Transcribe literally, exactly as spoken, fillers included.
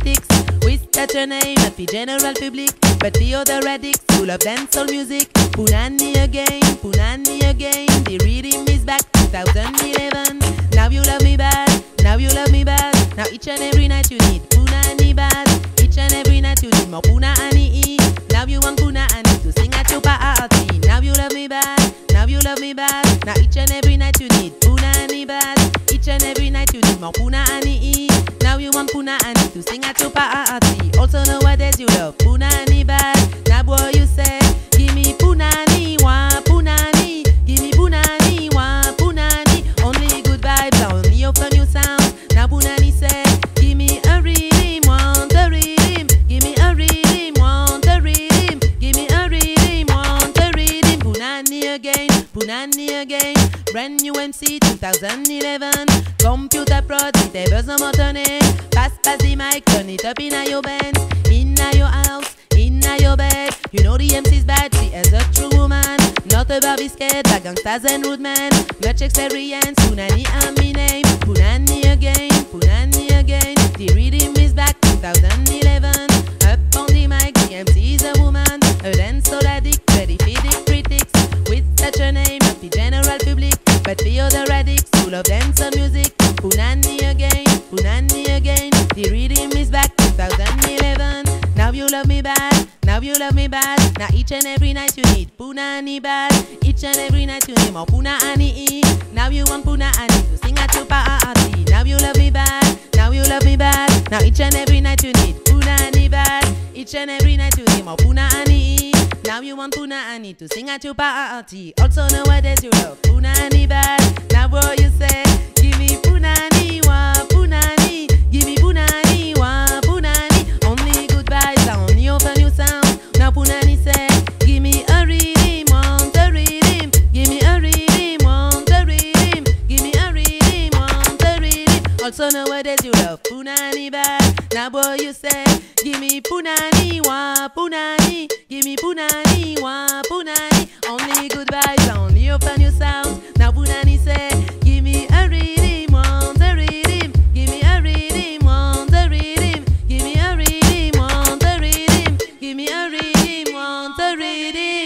critics who is that your name, not the general public, but the other radix who love dancehall music. Punanny again, Punanny again, the rhythm is back, two thousand eleven. Now you love me bad, now you love me bad. Now each and every night you need Punanny bad. Each and every night you need more Punanny. Now you want Punanny to sing at your party. Now you love me bad, now you love me bad. Now each and every night you need Punanny bad. Each and every night you need more Punanny. Now you want Punanny to sing at your party. Also nowadays you love Punanny bad. Now boy you say, give me Punanny, wah Punanny, give me Punanny, wah Punanny. Only good vibes, only offer new sounds. Now Punanny say, give me a rhythm, want a rhythm, give me a rhythm, want a rhythm, give me a rhythm, want a rhythm. Punanny again, Punanny again. Brand new M C two thousand eleven. Computer prod, it ever some alternate. Pass, pass the mic, turn it up in your band, in your house, in your bed. You know the M C's bad, she is a true woman. Not a Barbie scared, like gangsters and rude men. Much experience, Punanny and me name. Punanny again, Punanny again. The rhythm is back, two thousand eleven. Up on the mic, the M C is a woman. A dancehall addict, ready for the critics. With such a name, not the general public, but the other radix who love dancehall music. Punanny again, Punanny again. The rhythm is back, two thousand eleven. Now you love me bad, now you love me bad. Now each and every night you need Punanny bad. Each and every night you need more Punanny. Now you want Punanny to sing at your party. Now you love me bad, now you love me bad. Now each and every night you need Punanny bad. Each and every night you need more Punanny. Now you want Punanny to sing at your party. Also nowadays you love Punanny bad. Now what you say? Give me Punanny, wah Punanny, give me Punanny, wah Punanny. Only good vibes, only offer new sound. Now Punanny say, give me a rhythm, want a rhythm, give me a rhythm, want a rhythm, give me a rhythm, want a rhythm. Also nowadays you love Punanny bad. Now boy you say, give me Punanny, wah Punanny, give me Punanny, wah Punanny. Only good vibes, only offer new sound. Now Punanny say, give me a rhythm, want a rhythm, give me a rhythm, want a rhythm, give me a rhythm, want a rhythm, give me a rhythm, want a rhythm.